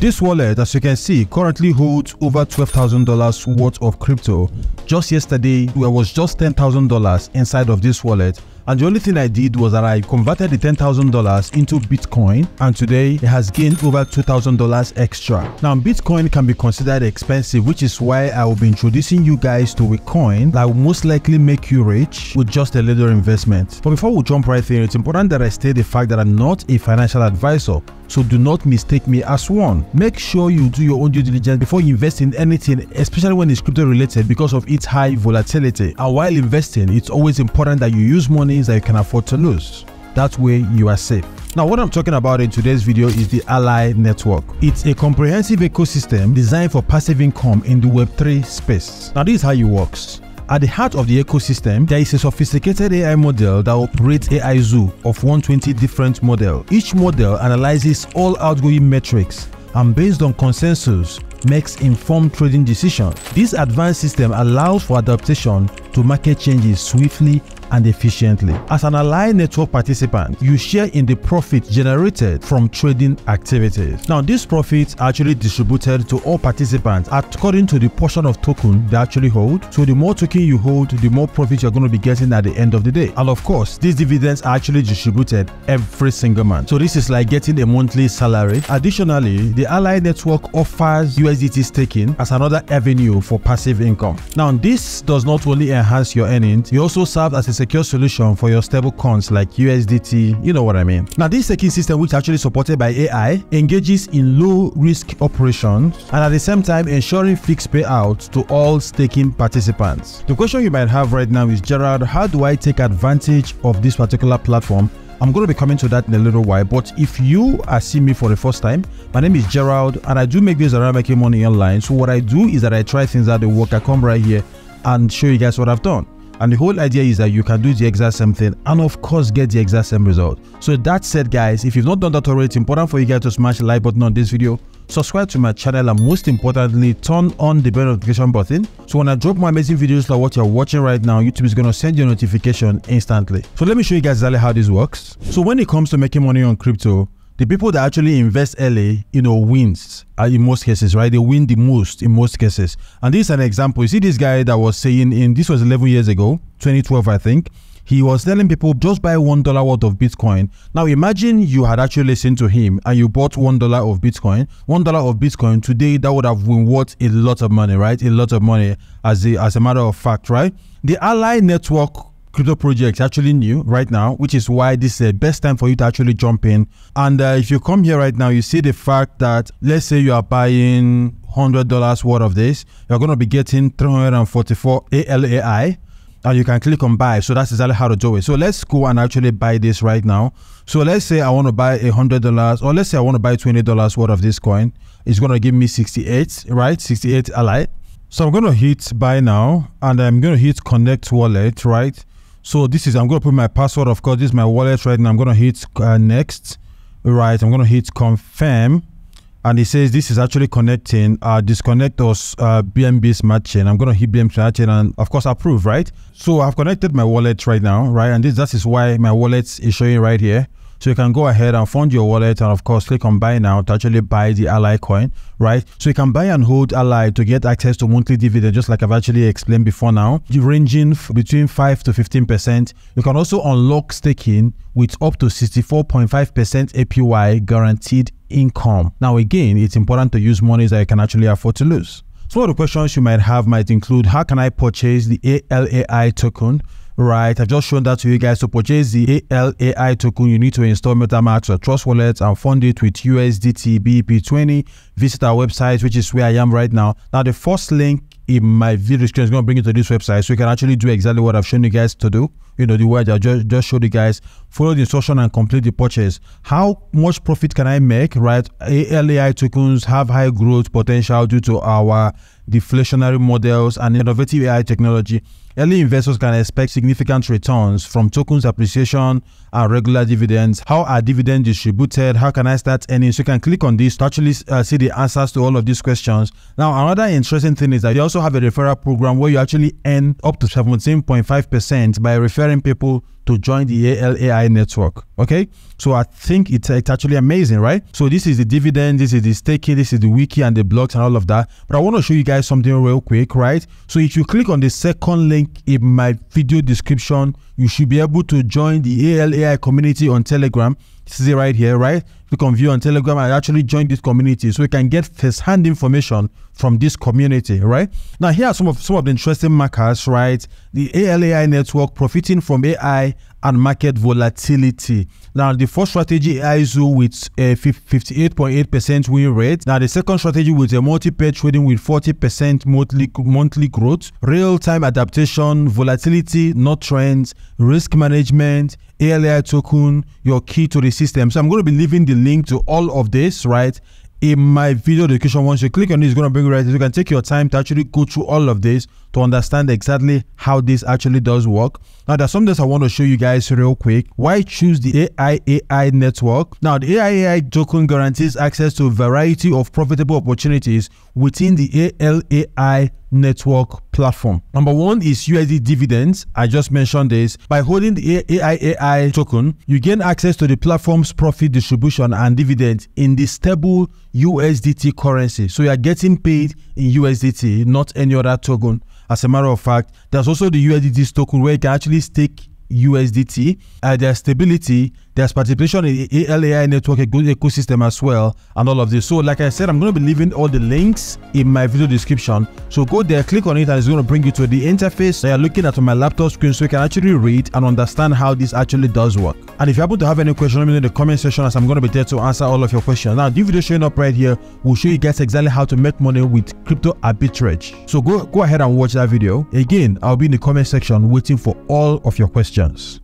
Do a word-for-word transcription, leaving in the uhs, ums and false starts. This wallet, as you can see, currently holds over twelve thousand dollars worth of crypto. Just yesterday, there was just ten thousand dollars inside of this wallet, and the only thing I did was that I converted the ten thousand dollars into Bitcoin, and today it has gained over two thousand dollars extra. Now, Bitcoin can be considered expensive, which is why I will be introducing you guys to a coin that will most likely make you rich with just a little investment. But before we jump right in, it's important that I state the fact that I'm not a financial advisor, so do not mistake me as one. Make sure you do your own due diligence before you invest in anything, especially when it's crypto related, because of its high volatility. And while investing, it's always important that you use monies that you can afford to lose. That way you are safe. Now, what I'm talking about in today's video is the ALAI Network. It's a comprehensive ecosystem designed for passive income in the web three space. Now, this is how it works. At the heart of the ecosystem, there is a sophisticated A I model that operates A I Zoo of one hundred twenty different models. Each model analyzes all outgoing metrics and, based on consensus, makes informed trading decisions. This advanced system allows for adaptation to market changes swiftly and efficiently. As an ALAI Network participant, you share in the profit generated from trading activities. Now, these profits are actually distributed to all participants according to the portion of token they actually hold. So the more token you hold, the more profit you're going to be getting at the end of the day. And of course, these dividends are actually distributed every single month. So this is like getting a monthly salary. Additionally, the ALAI Network offers U S D T staking as another avenue for passive income. Now, this does not only enhance your earnings, it also serves as a secure solution for your stable coins like U S D T, you know what I mean. Now, this staking system, which is actually supported by A I, engages in low risk operations and at the same time ensuring fixed payouts to all staking participants. The question you might have right now is, Gerald, how do I take advantage of this particular platform? I'm going to be coming to that in a little while, but if you are seeing me for the first time, my name is Gerald and I do make this around making money online. So what I do is that I try things out that work. I come right here and show you guys what I've done. And the whole idea is that you can do the exact same thing and of course get the exact same result. So that said, guys, if you've not done that already, it's important for you guys to smash the like button on this video, subscribe to my channel, and most importantly, turn on the bell notification button. So when I drop my amazing videos like what you're watching right now, YouTube is going to send you a notification instantly. So let me show you guys exactly how this works. So when it comes to making money on crypto, the people that actually invest early, you know, wins in most cases, right? They win the most in most cases. And this is an example. You see this guy that was saying, in this was eleven years ago, twenty twelve, I think, he was telling people just buy one dollar worth of Bitcoin. Now imagine you had actually listened to him and you bought one dollar of Bitcoin. One dollar of Bitcoin today, that would have been worth a lot of money, right? A lot of money, as a as a matter of fact, right? The ALAI Network crypto projects actually new right now, which is why this is the best time for you to actually jump in. And uh, if you come here right now, you see the fact that, let's say you are buying one hundred dollars worth of this, you're going to be getting three hundred forty-four ALAI, and you can click on buy. So that's exactly how to do it. So let's go and actually buy this right now. So let's say I want to buy one hundred dollars, or let's say I want to buy twenty dollars worth of this coin. It's going to give me sixty-eight, right? sixty-eight ALAI. So I'm going to hit buy now, and I'm going to hit connect wallet, right? So this is, I'm going to put my password, of course, this is my wallet right now. I'm going to hit uh, next, right? I'm going to hit confirm. And it says this is actually connecting, uh, disconnect us uh, B N B smart chain. I'm going to hit B N B smart chain and of course approve, right? So I've connected my wallet right now, right? And this, that is why my wallet is showing right here. So you can go ahead and fund your wallet and of course click on buy now to actually buy the ALAI coin, right? So you can buy and hold ALAI to get access to monthly dividend, just like I've actually explained before now, ranging between five to fifteen percent. You can also unlock staking with up to sixty-four point five percent A P Y guaranteed income. Now again, it's important to use monies that you can actually afford to lose. So the questions you might have might include, how can I purchase the ALAI token? Right, I've just shown that to you guys. To purchase the ALAI token, you need to install MetaMask or Trust Wallet and fund it with U S D T B E P twenty. Visit our website, which is where I am right now. Now, the first link in my video screen is going to bring you to this website, so you can actually do exactly what I've shown you guys to do. You know, the way I just, just showed you guys. Follow the instruction and complete the purchase. How much profit can I make, right? ALAI tokens have high growth potential due to our deflationary models and innovative A I technology. Early investors can expect significant returns from tokens appreciation and regular dividends. How are dividends distributed? How can I start earning? So you can click on this to actually uh, see the answers to all of these questions. Now, another interesting thing is that they also have a referral program where you actually earn up to seventeen point five percent by referring referring people to join the A L A I network. Okay, so I think it's, it's actually amazing, right? So this is the dividend, this is the staking, this is the wiki and the blocks and all of that. But I want to show you guys something real quick, right? So if you click on the second link in my video description, you should be able to join the A L A I community on Telegram. This is it right here, right? Click on view on Telegram and actually join this community so you can get first-hand information from this community, right? Now, here are some of, some of the interesting markers, right? The A L A I network profiting from A I and market volatility. Now, the first strategy, I S O with a fifty-eight point eight percent win rate. Now, the second strategy with a multi-pair trading with forty percent monthly, monthly growth, real-time adaptation, volatility, not trends, risk management, A L A I token, your key to the system. So I'm going to be leaving the link to all of this, right, in my video description. Once you click on this, it's going to bring you right here. You can take your time to actually go through all of this to understand exactly how this actually does work. Now, there's some things I want to show you guys real quick. Why choose the A I A I network? Now, the A I A I token guarantees access to a variety of profitable opportunities within the A L A I network platform. Number one is U S D dividends. I just mentioned this. By holding the A I A I token, you gain access to the platform's profit distribution and dividends in the stable U S D T currency. So you are getting paid in U S D T, not any other token. As a matter of fact, there's also the U S D T token where you can actually stake U S D T. Uh, there's stability, there's participation in the A L A I network ecosystem as well, and all of this. So like I said, I'm going to be leaving all the links in my video description. So go there, click on it, and it's going to bring you to the interface that you're looking at on my laptop screen so you can actually read and understand how this actually does work. And if you happen to have any question, let me know in the comment section, as I'm going to be there to answer all of your questions. Now, this video showing up right here will show you guys exactly how to make money with crypto arbitrage. So go, go ahead and watch that video. Again, I'll be in the comment section waiting for all of your questions.